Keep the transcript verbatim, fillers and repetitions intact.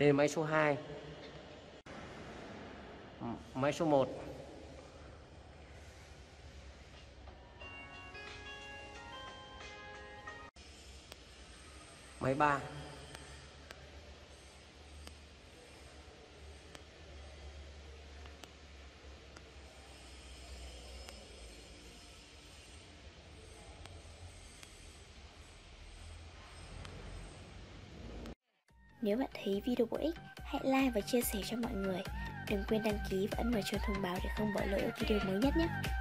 Đây là máy số hai. Máy số một. Máy ba. Nếu bạn thấy video bổ ích, hãy like và chia sẻ cho mọi người. Đừng quên đăng ký và ấn vào chuông thông báo để không bỏ lỡ video mới nhất nhé.